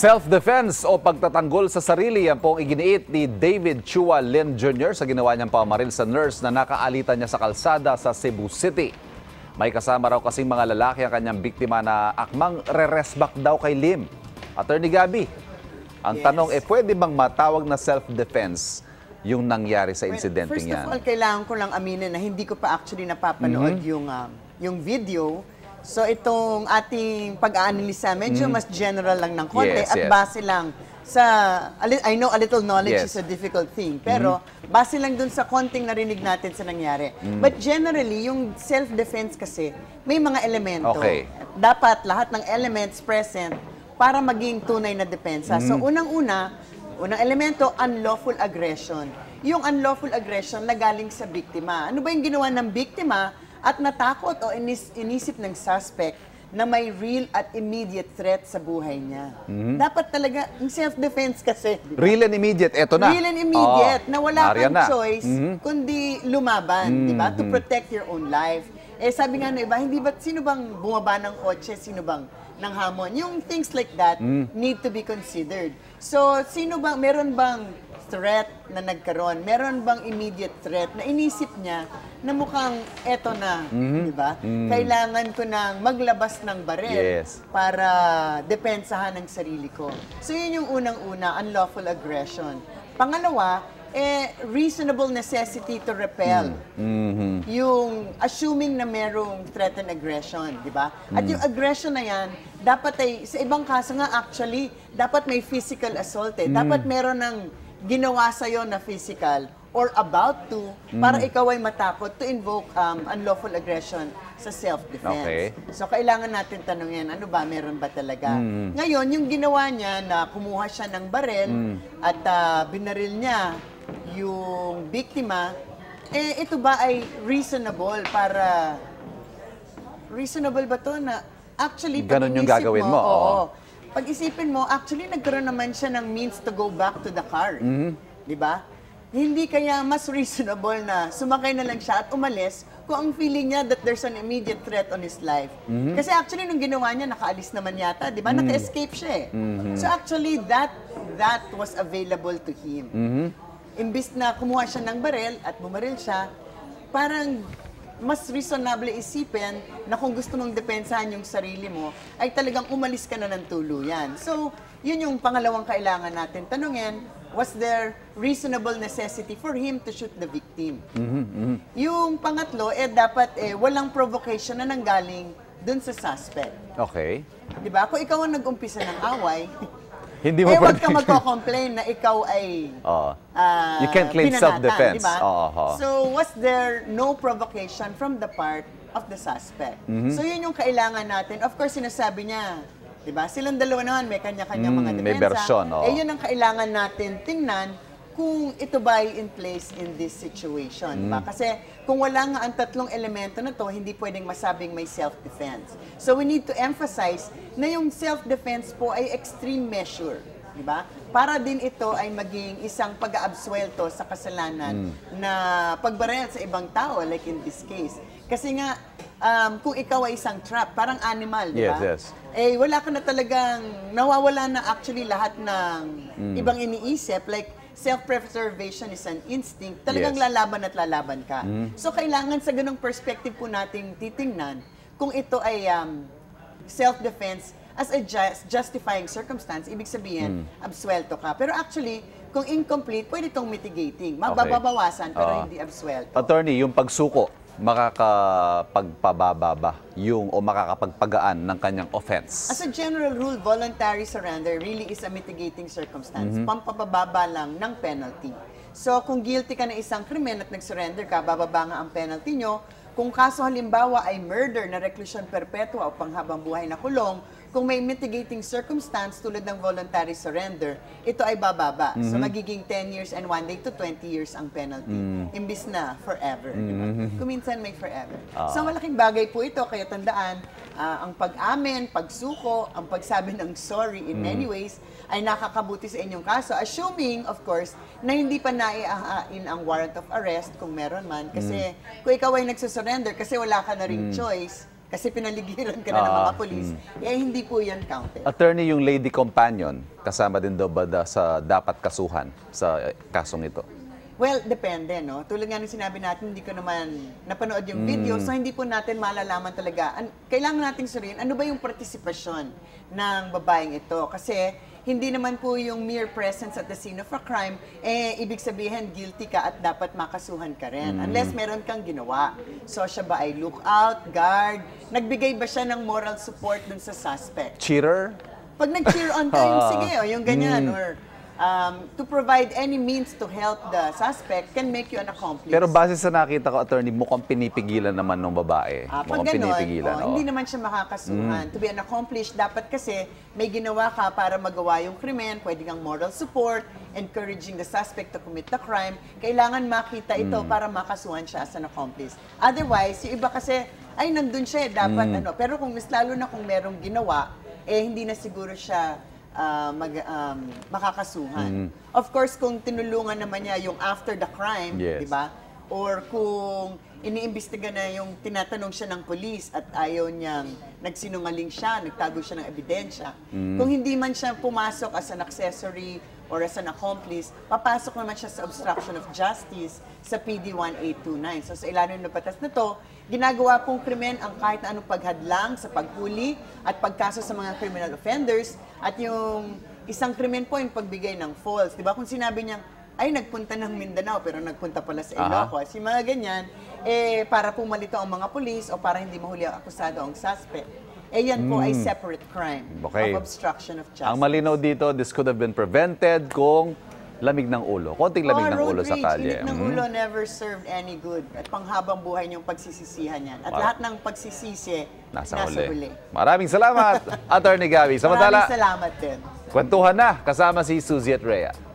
Self-defense o pagtatanggol sa sarili, yan pong iginiit ni David Chua Lynn Jr. sa ginawa niyang pamaril sa nurse na nakaalitan niya sa kalsada sa Cebu City. May kasama raw kasing mga lalaki ang kanyang biktima na akmang re-resback daw kay Lim. Attorney Gabby, ang tanong ay pwede bang matawag na self-defense yung nangyari sa insidente niya? First of all, kailangan ko lang aminin na hindi ko pa actually napapanood yung video. So itong ating pag-aanalisa, medyo mas general lang ng konti at base lang sa, I know a little knowledge is a difficult thing, pero base lang dun sa konting narinig natin sa nangyari. But generally, yung self-defense kasi, may mga elemento. Dapat lahat ng elements present para maging tunay na depensa. So unang elemento, unlawful aggression. Yung unlawful aggression na galing sa biktima. Ano ba yung ginawa ng biktima? At natakot o inisip ng suspect na may real at immediate threat sa buhay niya. Dapat talaga, yung self-defense kasi. Diba? Real and immediate, eto na. Real and immediate, na wala kang choice kundi lumaban, diba? To protect your own life. Eh sabi nga na iba, hindi ba, sino bang bumaba ng kotse, sino bang ng hamon? Yung things like that need to be considered. So, sino bang, meron bang threat na nagkaroon? Meron bang immediate threat na inisip niya na mukhang eto na, di ba? Kailangan ko nang maglabas ng baril para depensahan ang sarili ko. So yun yung unang-una, unlawful aggression. Pangalawa, reasonable necessity to repel. Yung assuming na merong threat and aggression, di ba? At yung aggression na yan, dapat ay, sa ibang kaso nga actually, dapat may physical assault eh. Dapat meron ng ginawa sa'yo na physical or about to, para ikaw ay matakot to invoke unlawful aggression sa self-defense. So, kailangan natin tanungin, ano ba, meron ba talaga? Ngayon, yung ginawa niya na kumuha siya ng baril at binaril niya yung biktima, eh, ito ba ay reasonable para... Reasonable ba to na actually ganun yung gagawin mo? Pag-isipin mo, actually, nagkaroon naman siya ng means to go back to the car. Di ba? Hindi kaya mas reasonable na sumakay na lang siya at umalis kung ang feeling niya that there's an immediate threat on his life. Kasi actually, nung ginawa niya, nakaalis naman yata, di ba? Naka-escape siya eh. So actually, that was available to him. Imbis na kumuha siya ng baril at bumaril siya, parang mas reasonable isipin na kung gusto mong depensahan yung sarili mo, ay talagang umalis ka na ng tuluyan. So, yun yung pangalawang kailangan natin tanungin. Was there reasonable necessity for him to shoot the victim? Yung pangatlo, dapat walang provocation na nanggaling dun sa suspect. Diba? Kung ikaw ang nag-umpisa ng away, hindi mo wag ka magko-complain na ikaw ay you can't claim self-defense. Diba? So, was there no provocation from the part of the suspect? So, yun yung kailangan natin. Of course, sinasabi niya, diba? Silang dalawa naman, may kanya-kanya mga depensa. May version, yun ang kailangan natin tingnan kung ito ba ay in place in this situation. Diba? Kasi kung wala nga ang tatlong elemento na to, hindi pwedeng masabing may self-defense. So we need to emphasize na yung self-defense po ay extreme measure. Diba? Para din ito ay maging isang pag-aabsuelto sa kasalanan na pagbaril sa ibang tao, like in this case. Kasi nga, kung ikaw ay isang trap, parang animal, di ba? Eh, wala ka na talagang, nawawala na actually lahat ng ibang iniisip. Like, self-preservation is an instinct. Talagang lalaban at lalaban ka. So, kailangan sa ganung perspective po nating titingnan kung ito ay self-defense as a justifying circumstance. Ibig sabihin, absuelto ka. Pero actually, kung incomplete, pwede itong mitigating. Mababawasan, pero hindi absuelto. Attorney, yung pagsuko, makakapagpababa ba yung o makakapagpagaan ng kanyang offense? As a general rule, voluntary surrender really is a mitigating circumstance. Pampababa lang ng penalty. So, kung guilty ka na isang krimen at nag-surrender ka, bababa nga ang penalty nyo. Kung kaso halimbawa ay murder na reclusion perpetua o panghabang buhay na kulong, kung may mitigating circumstance tulad ng voluntary surrender, ito ay bababa. So, magiging 10 years and 1 day to 20 years ang penalty. Imbis na forever. Diba? Kuminsan may forever. So, malaking bagay po ito. Kaya tandaan, ang pag-amin, pagsuko, ang pagsabi ng sorry in many ways, ay nakakabuti sa inyong kaso. Assuming, of course, na hindi pa naiahain ang warrant of arrest kung meron man. Kasi kung ikaw ay nagsusurrender kasi wala ka na ring choice, kasi pinaligiran ka na ng mga polis, eh hindi po yan counted. Attorney, yung lady companion, kasama din daw ba sa dapat kasuhan sa kasong ito? Well, depende, no? Tulad nga nung sinabi natin, hindi ko naman napanood yung video, so hindi po natin malalaman talaga. Kailangan nating suriin, ano ba yung participation ng babaeng ito? Kasi hindi naman po yung mere presence at the scene of a crime, eh, ibig sabihin, guilty ka at dapat makasuhan ka rin. Unless meron kang ginawa. So, siya ba ay lookout, guard? Nagbigay ba siya ng moral support dun sa suspect? Cheater? Pag nag-cheer on time, sige, o, yung ganyan, or... to provide any means to help the suspect can make you an accomplice. Pero base sa nakita ko, attorney, mukhang pinipigilan naman ng babae. Pag ganun, hindi naman siya makakasuhan. To be an accomplice, dapat kasi may ginawa ka para magawa yung krimen, pwede kang moral support, encouraging the suspect to commit the crime. Kailangan makita ito para makasuhan siya as an accomplice. Otherwise, yung iba kasi, ay, nandun siya, dapat ano. Pero kung mas lalo na kung merong ginawa, eh, hindi na siguro siya makakasuhan. Of course, kung tinulungan naman niya yung after the crime, di ba? Or kung iniimbestiga na yung tinatanong siya ng police at ayaw niyang nagsinungaling siya, nagtago siya ng ebidensya. Kung hindi man siya pumasok as an accessory or as an accomplice, papasok naman siya sa obstruction of justice sa PD 1829. So, sa ilalim ng batas na to, ginagawa pong krimen ang kahit na anong paghadlang sa paghuli at pagkaso sa mga criminal offenders. At yung isang krimen po yung pagbigay ng false. Diba? Kung sinabi niya, ay, nagpunta ng Mindanao pero nagpunta pala sa Ilocos. Yung mga ganyan, eh, para pumalito ang mga polis o para hindi mahuli ang akusado ang suspect. Eh, yan po ay separate crime of obstruction of justice. Ang malinaw dito, this could have been prevented kung... lamig ng ulo. Konting lamig ng ulo sa kalye. Init ng ulo never served any good. At panghabang buhay niyong pagsisisihan yan. At lahat ng pagsisisi, nasa huli. Maraming salamat, Attorney Gabby. Samantala, maraming salamat din. Kwentuhan na kasama si Suzi at Rhea.